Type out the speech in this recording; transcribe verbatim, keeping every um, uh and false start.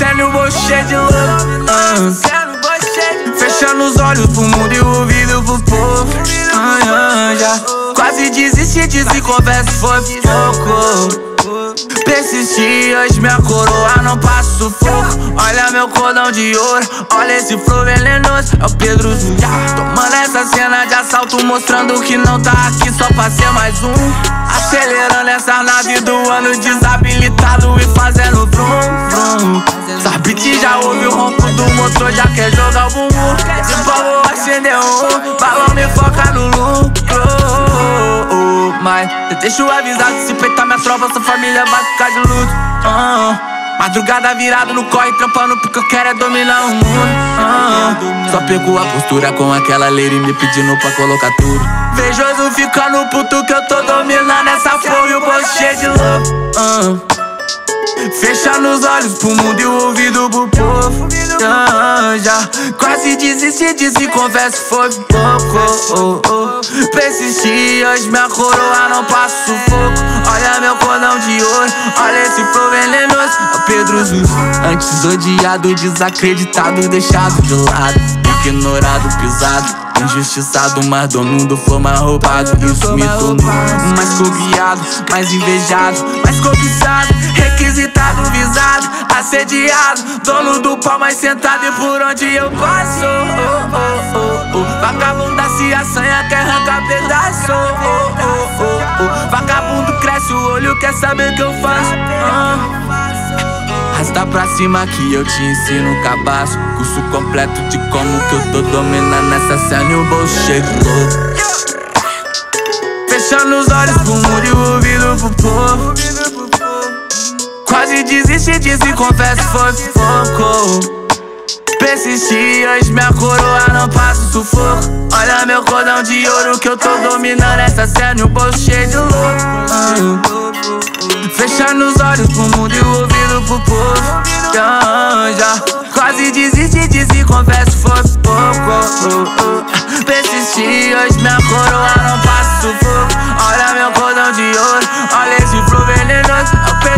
Célio cheio de love, uh. Fechando os olhos pro mundo e o ouvido pro povo. uh, uh, já. Quase desisti de se conversa, foi pouco. Persisti, hoje minha coroa não passa sufoco. Olha meu cordão de ouro, olha esse flow venenoso. É o Pedro Zuss, tomando essa cena de assalto, mostrando que não tá aqui só pra ser mais um. Acelerando essa nave do ano desabilitado e fazendo vrum, vrum. Sabe que já ouve o ronco do motor, já quer jogar o bumbum. Se for acender um, balão me foca no lucro. oh, oh, Mas eu deixo avisado, se peitar minha tropa, sua família vai ficar de luto. oh, oh. Madrugada virado no corre, trampando porque eu quero é dominar o mundo. oh, oh. Só pegou a postura com aquela lady me pedindo pra colocar tudo. Vejoso ficando puto que eu tô dominando essa flor e o bolso cheio de louco. oh. Fechando os olhos pro mundo e o ouvido pro povo. ah, já. Quase desisti de se conversa, foi pouco. oh, oh. Persisti, hoje minha coroa não passa sufoco. Olha meu cordão de ouro, olha esse flow venenoso. É o Pedro Zuss. Antes odiado, desacreditado, deixado de lado, ignorado, pisado, injustiçado, mas dono do flow mais roubado. Isso me tornou mais cobiado, mais invejado, mais cobiçado, requisitado, visado, assediado, dono do pau mais sentado. E por onde eu passo, oh, oh, oh, oh. Vagabunda se assanha, quer arrancar pedaço. oh, oh, oh, oh. Vagabundo cresce o olho, quer saber o que eu faço. oh. Arrasta pra cima que eu te ensino o cabaço. Curso completo de como que eu tô dominando essa cena e o bolso cheio de louco. Fechando os olhos pro mundo e o ouvido pro povo. Quase desisti de se confesso, foi pouco. Persisti, hoje minha coroa não passa o sufoco. Olha meu cordão de ouro que eu tô dominando essa cena e o bolso cheio de louco. Fechando os olhos pro mundo e o ouvido pro povo. Já, já. Quase desisti de se conversa, foi pouco. Persisti, hoje minha coroa não passa sufoco. Olha meu cordão de ouro, olha esse flow venenoso.